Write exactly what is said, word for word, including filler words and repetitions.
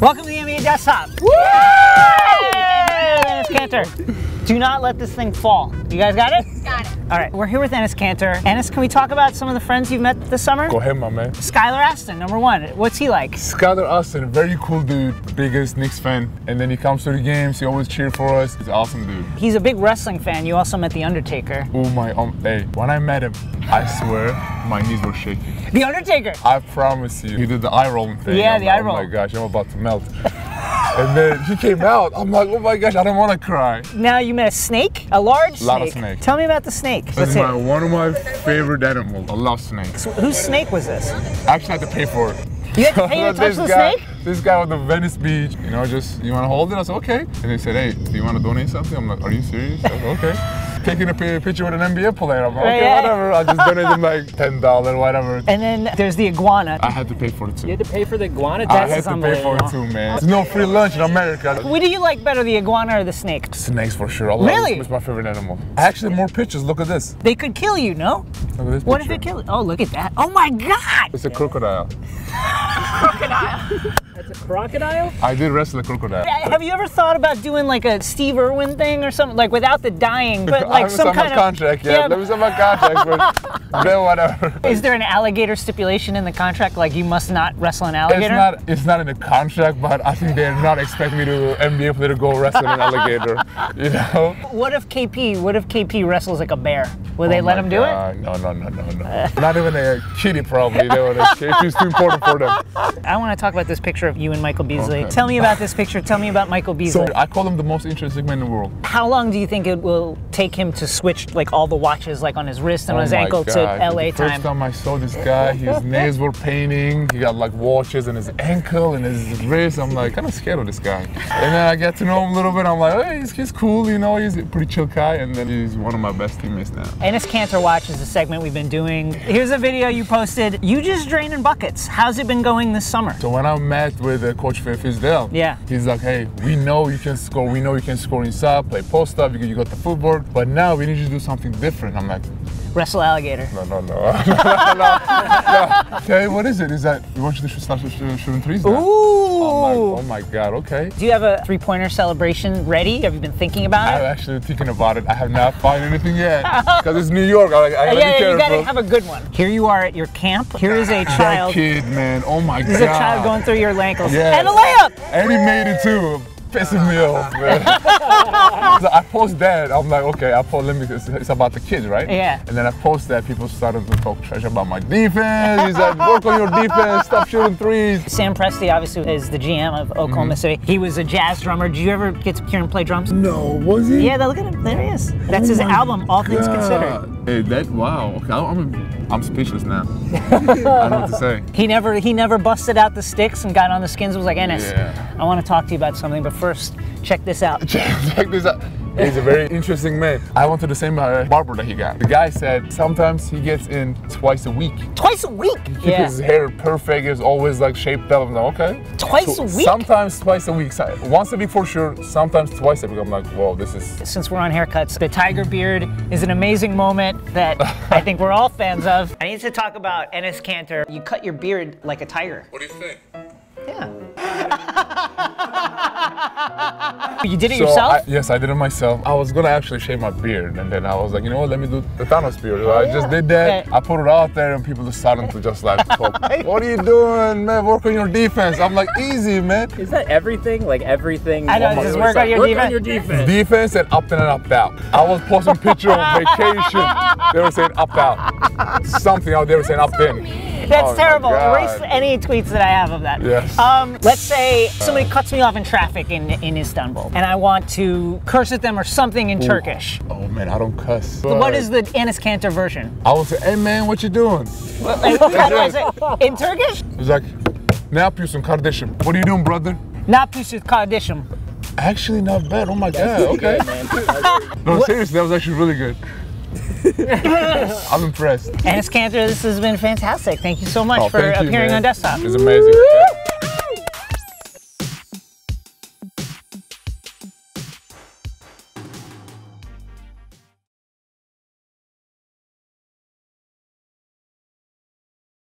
Welcome to the N B A Desktop. Woo! Enes Kanter. Do not let this thing fall. You guys got it? Got it. All right, we're here with Enes Kanter. Enes, can we talk about some of the friends you've met this summer? Go ahead, my man. Skylar Aston, number one. What's he like? Skylar Aston, very cool dude. Biggest Knicks fan. And then he comes to the games. He always cheers for us. He's an awesome dude. He's a big wrestling fan. You also met The Undertaker. Oh my, um, hey, when I met him, I swear, my knees were shaking. The Undertaker! I promise you, he did the eye rolling thing. Yeah, I'm the like, eye roll. Oh my gosh, I'm about to melt. And then he came out. I'm like, oh my gosh, I don't want to cry. Now you met a snake, a large snake. A lot of snake. Tell me about the snake. This is my, one of my favorite animals. I love snakes. So whose snake was this? I actually had to pay for it. You had to pay to touch the snake? This guy on the Venice Beach, you know, just, you want to hold it? I said, okay. And they said, hey, do you want to donate something? I'm like, are you serious? I said, okay. Taking a picture with an N B A player. I'm like, okay, right, whatever. I just donated like ten dollars, whatever. And then there's the iguana. I had to pay for it too. You had to pay for the iguana? That's I had to pay for it too, man. There's no free lunch in America. What do you like better, the iguana or the snake? Snakes for sure. I love really? It. It's my favorite animal. Actually, more pictures. Look at this. They could kill you, no? Look at this what picture. If they kill you? Oh, look at that. Oh my God! It's a crocodile. Crocodile. That's a crocodile? I did wrestle a crocodile. Have you ever thought about doing like a Steve Irwin thing or something? Like without the dying, but like some kind of... I haven't signed my contract yet. Yeah. I haven't signed my contract, but then whatever. Is there an alligator stipulation in the contract? Like you must not wrestle an alligator? It's not, it's not in the contract, but I think they're not expecting me to N B A player to go wrestle an alligator, you know? What if K P, what if K P wrestles like a bear? Will they oh let him do God. It? No, no, no, no, no. Uh. Not even a kitty probably. K P's too important for them. I want to talk about this picture of you and Michael Beasley. Okay. Tell me about this picture. Tell me about Michael Beasley. So I call him the most interesting man in the world. How long do you think it will take him to switch like all the watches like on his wrist and oh on his ankle God. To L A time? The first time I saw this guy, his nails were painting. He got like watches in his ankle and his wrist. I'm like kind of scared of this guy. And then I got to know him a little bit. I'm like, hey, he's, he's cool, you know, he's a pretty chill guy. And then he's one of my best teammates now. Enes Kanter Watch is a segment we've been doing. Here's a video you posted. You just drain in buckets. How's it been going this summer? So when I met with uh, Coach Phil Fizdale. Yeah. He's like, hey, we know you can score. We know you can score inside, play post up. You, you got the footwork. But now we need you to do something different. I'm like, wrestle alligator. No, no, no. no, no, no. Okay, what is it? Is that you want you to shoot, start shooting threes now? Ooh. Oh my, oh my God, okay. Do you have a three-pointer celebration ready? Have you been thinking about I'm it? I'm actually thinking about it. I have not found anything yet. Because it's New York. I, I gotta yeah, be yeah, you gotta have a good one. Here you are at your camp. Here is a child. That kid, man. Oh my God. There's a child going through your ankles. Yes. And a layup! And he made it too. Pissing me off, man. So I post that, I'm like, okay, I post, let me, it's, it's about the kids, right? Yeah. And then I post that, people started to talk trash about my defense. He's like, work on your defense, stop shooting threes. Sam Presti, obviously, is the G M of Oklahoma mm-hmm. City. He was a jazz drummer. Did you ever get to hear him play drums? No, was he? Yeah, look at him, there he is. That's oh his album, God. All Things Considered. Hey, that, wow, okay, I'm, I'm speechless now. I don't know what to say. He never, he never busted out the sticks and got on the skins and was like, Enes, yeah. I want to talk to you about something, but first, check this out. Check this out. He's a very interesting man. I went to the same barber that he got. The guy said sometimes he gets in twice a week. Twice a week? He keeps yeah. his hair perfect. It's always like shaped up. I'm like, okay. Twice so a week? Sometimes twice a week. Once a week for sure. Sometimes twice a week. I'm like, whoa, this is... Since we're on haircuts, the tiger beard is an amazing moment that I think we're all fans of. I need to talk about Enes Kanter. You cut your beard like a tiger. What do you think? Yeah. You did it so yourself? I, yes, I did it myself. I was gonna actually shave my beard, and then I was like, you know what? Let me do the Thanos beard. So oh, I yeah. just did that. Okay. I put it out there, and people just started to just like, talk. What are you doing, man? Work on your defense. I'm like, easy, man. Is that everything? Like everything? I know. Just work on your, work defense. on your defense. Defense and opt in and opt out. I was posting pictures on vacation. They were saying opt out. Something out there was saying opt in. So That's oh terrible. Erase any tweets that I have of that. Yes. Um, let's say somebody cuts me off in traffic in, in Istanbul, and I want to curse at them or something in Ooh. Turkish. Oh man, I don't cuss. So what is the Enes Kanter version? I will say, hey man, what you doing? Well, how do I say in Turkish? It's like, napusim kardishim. What are you doing, brother? Napusim kardishim. Actually, not bad. Oh my God. Okay. No, seriously, that was actually really good. I'm impressed. Enes Kanter, this has been fantastic. Thank you so much oh, for appearing you, on Desktop. It's amazing.